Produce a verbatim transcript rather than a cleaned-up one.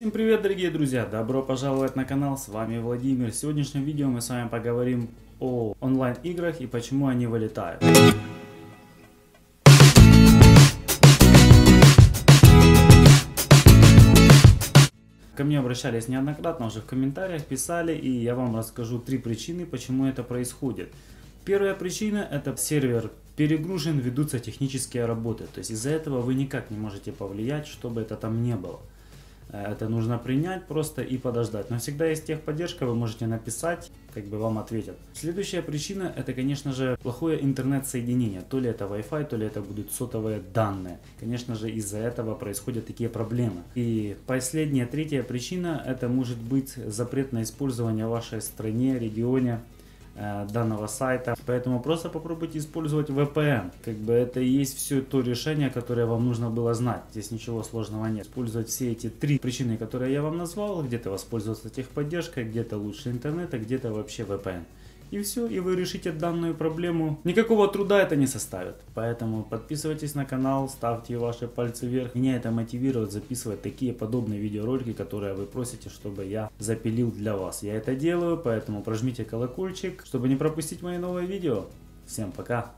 Всем привет, дорогие друзья! Добро пожаловать на канал, с вами Владимир. В сегодняшнем видео мы с вами поговорим о онлайн играх и почему они вылетают. Ко мне обращались неоднократно, уже в комментариях писали, и я вам расскажу три причины, почему это происходит. Первая причина — это сервер перегружен, ведутся технические работы, то есть из-за этого вы никак не можете повлиять, чтобы это там не было. Это нужно принять просто и подождать. Но всегда есть техподдержка, вы можете написать, как бы вам ответят. Следующая причина — это, конечно же, плохое интернет-соединение. То ли это Wi-Fi, то ли это будут сотовые данные. Конечно же, из-за этого происходят такие проблемы. И последняя, третья причина — это может быть запрет на использование в вашей стране, регионе данного сайта. Поэтому просто попробуйте использовать ви пи эн. Как бы это и есть все то решение, которое вам нужно было знать. Здесь ничего сложного нет. Использовать все эти три причины, которые я вам назвал. Где-то воспользоваться техподдержкой, где-то лучше интернета, где-то вообще ви пи эн. И все, и вы решите данную проблему. Никакого труда это не составит. Поэтому подписывайтесь на канал, ставьте ваши пальцы вверх. Меня это мотивирует записывать такие подобные видеоролики, которые вы просите, чтобы я запилил для вас. Я это делаю, поэтому прожмите колокольчик, чтобы не пропустить мои новые видео. Всем пока!